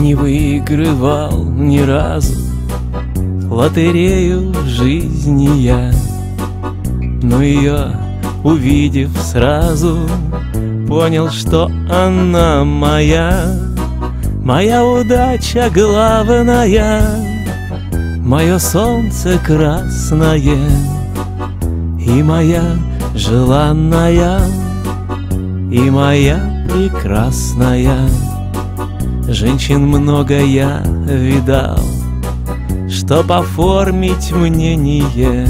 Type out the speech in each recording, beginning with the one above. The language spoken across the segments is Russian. не выигрывал ни разу лотерею в жизни я, но ее, увидев сразу, понял, что она моя. Моя удача главная, мое солнце красное и моя желанная, и моя прекрасная. Женщин много я видал, чтоб оформить мнение,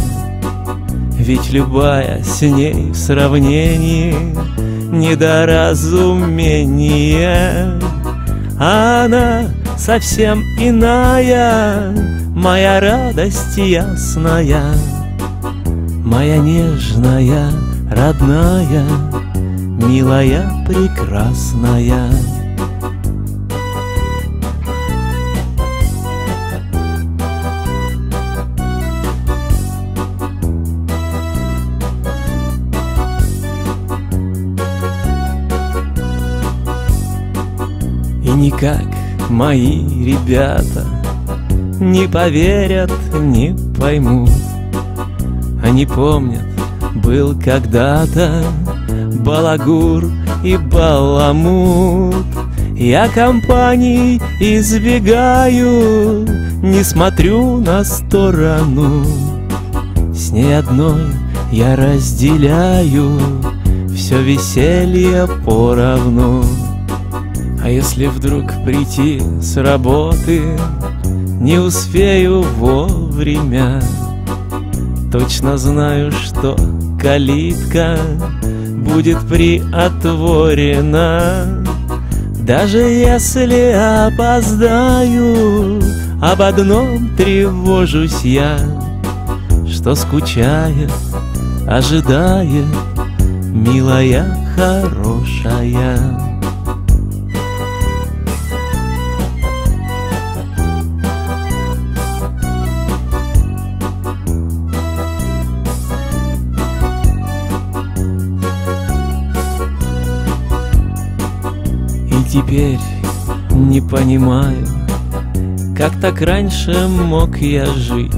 ведь любая с ней в сравнении недоразумение. Она совсем иная, моя радость ясная, моя нежная, родная, милая, прекрасная. И никак мои ребята не поверят, не поймут. Они помнят, был когда-то балагур и баламут. Я компаний избегаю, не смотрю на сторону. С ней одной я разделяю все веселье поровну. А если вдруг прийти с работы не успею вовремя, точно знаю, что калитка будет приотворена. Даже если опоздаю, об одном тревожусь я, что скучает, ожидает милая, хорошая. Теперь не понимаю, как так раньше мог я жить.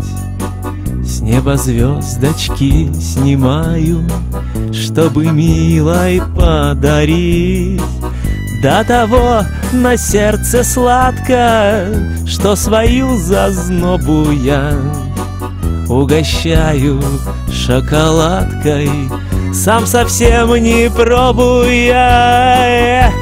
С неба звездочки снимаю, чтобы милой подарить. До того на сердце сладко, что свою зазнобу я угощаю шоколадкой, сам совсем не пробуя.